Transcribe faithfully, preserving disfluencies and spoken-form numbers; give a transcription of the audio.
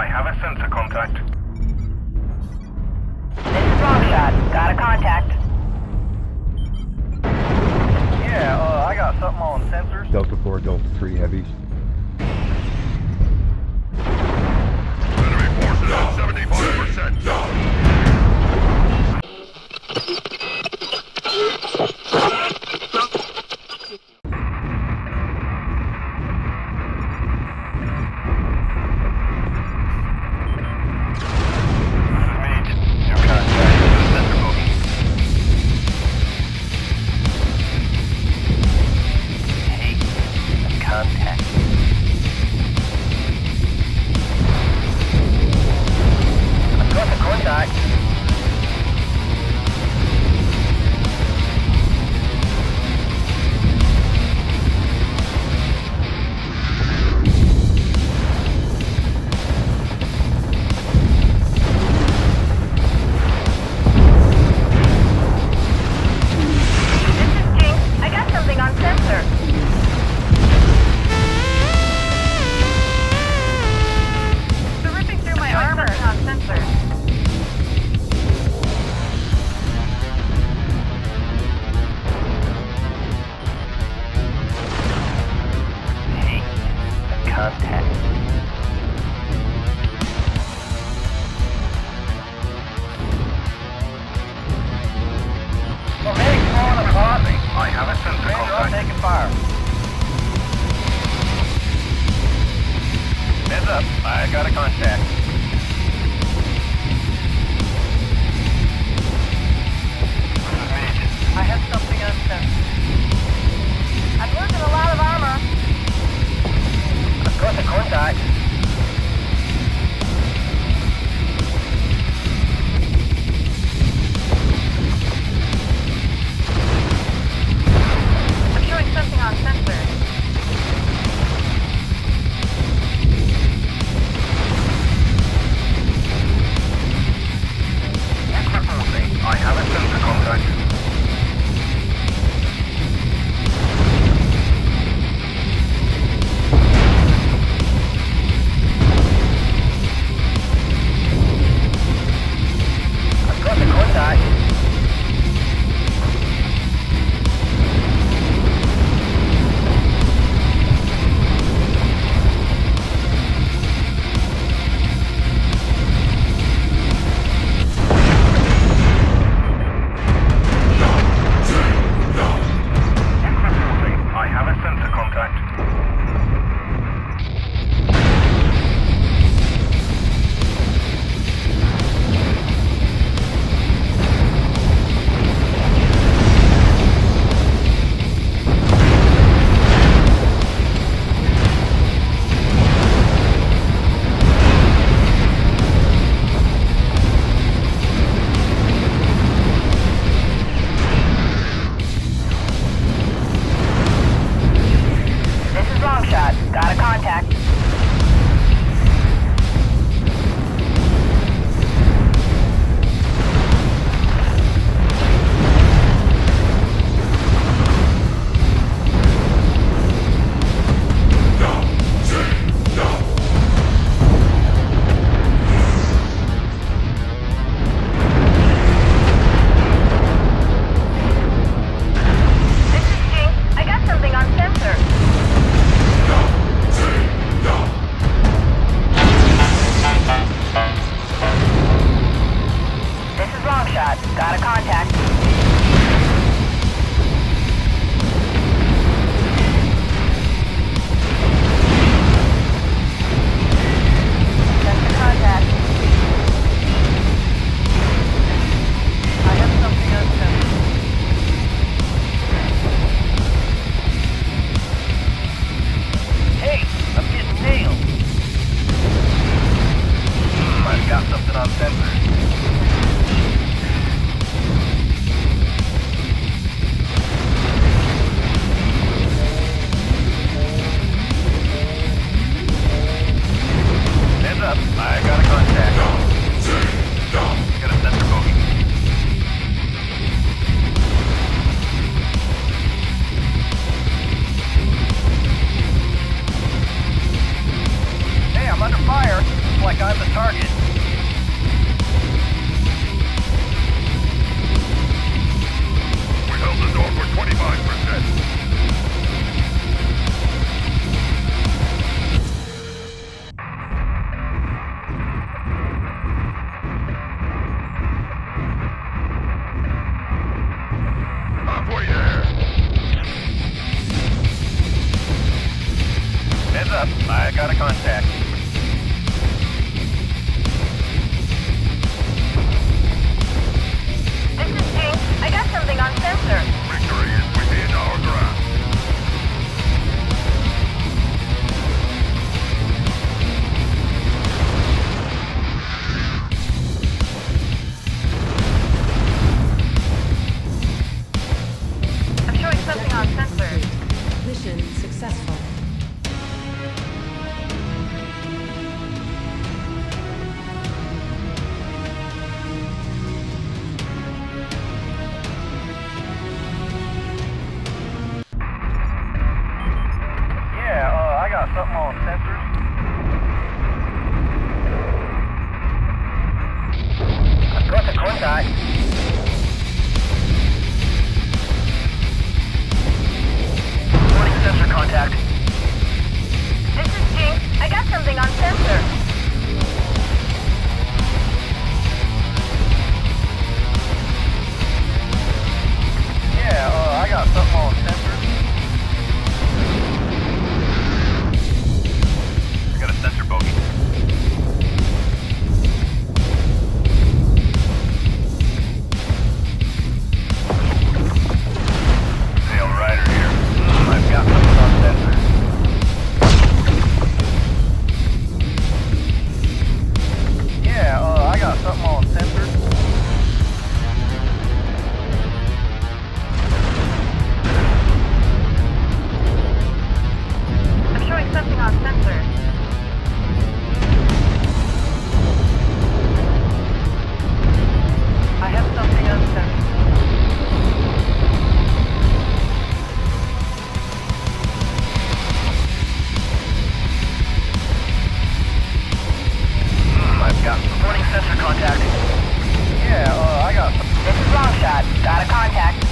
I have a sensor contact. This is Longshot. Got a contact. Yeah, uh, I got something on sensors. Delta four, Delta three heavies. Enemy forces at seventy-five percent. Down. Under fire. looks like I'm the target. We held the door for twenty-five percent. Halfway there. Heads up, I got a contact. Contact. Yeah, uh, I got some. This is Longshot. Got a contact.